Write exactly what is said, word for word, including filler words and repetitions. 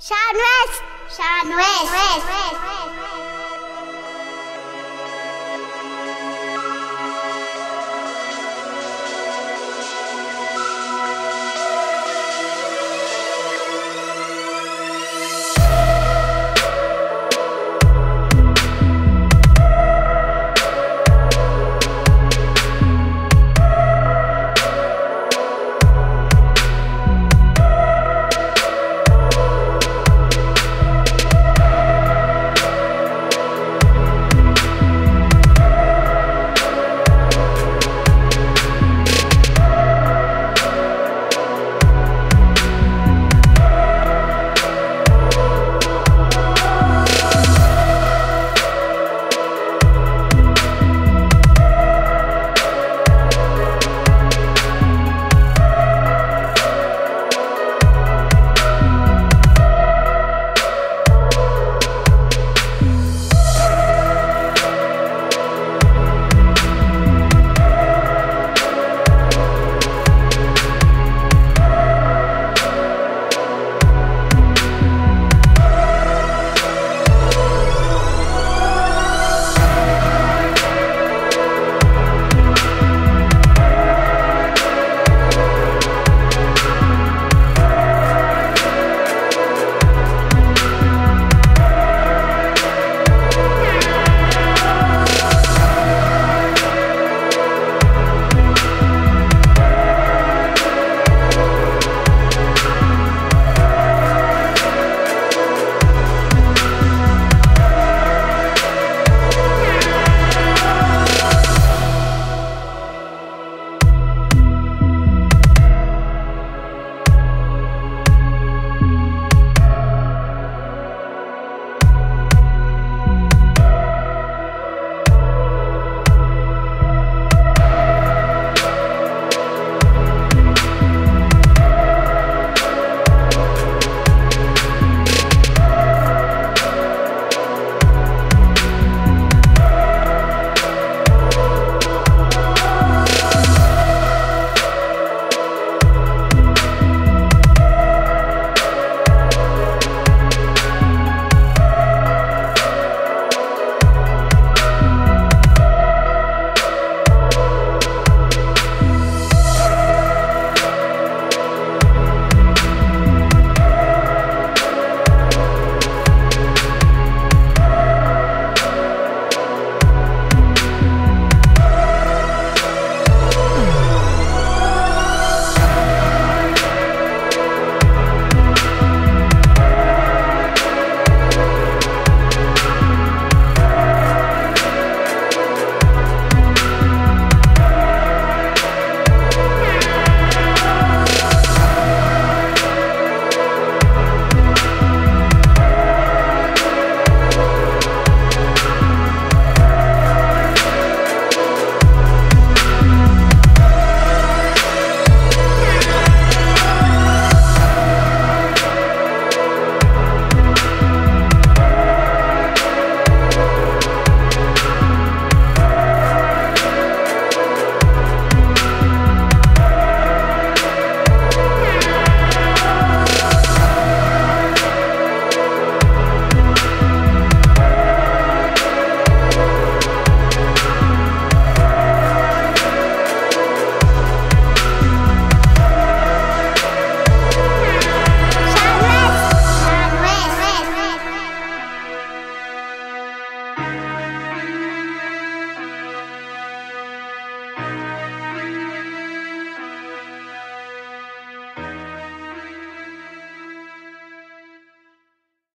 Sean West! Sean West! West. West. West. West.